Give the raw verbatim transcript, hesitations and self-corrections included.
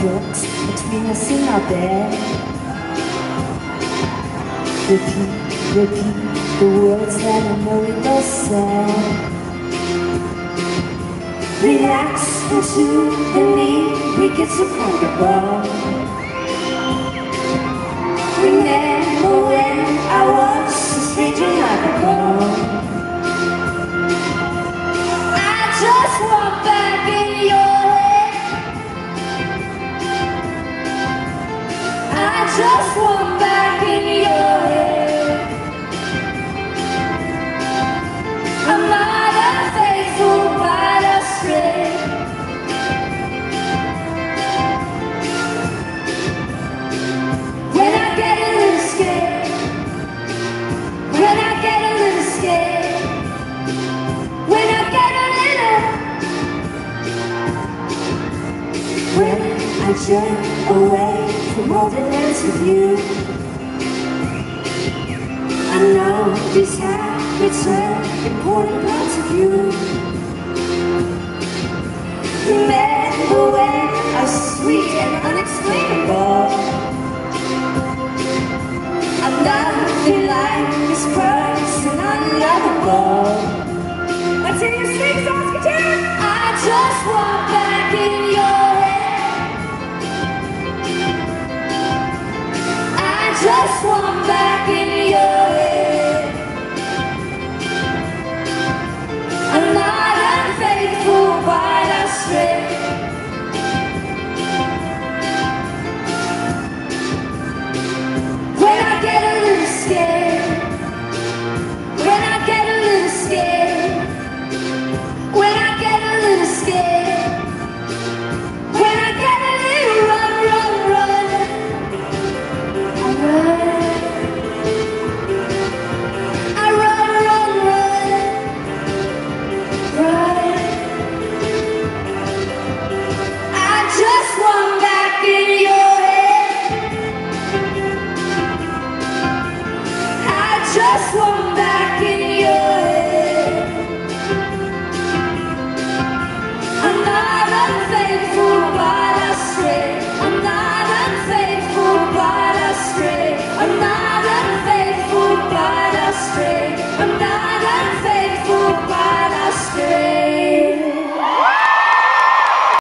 books between us in our bed. Repeat, repeat the words that I know we both said. Relax into the knee, we get so comfortable. Remember when I was a stranger like a girl. I just want back in your head. I just want back in your head. I'm not a faithful I turn away from all the dance with you. I know these habits are important parts of you. Remember when I was sweet and unexplainable. I'm nothing like this person, unlovable.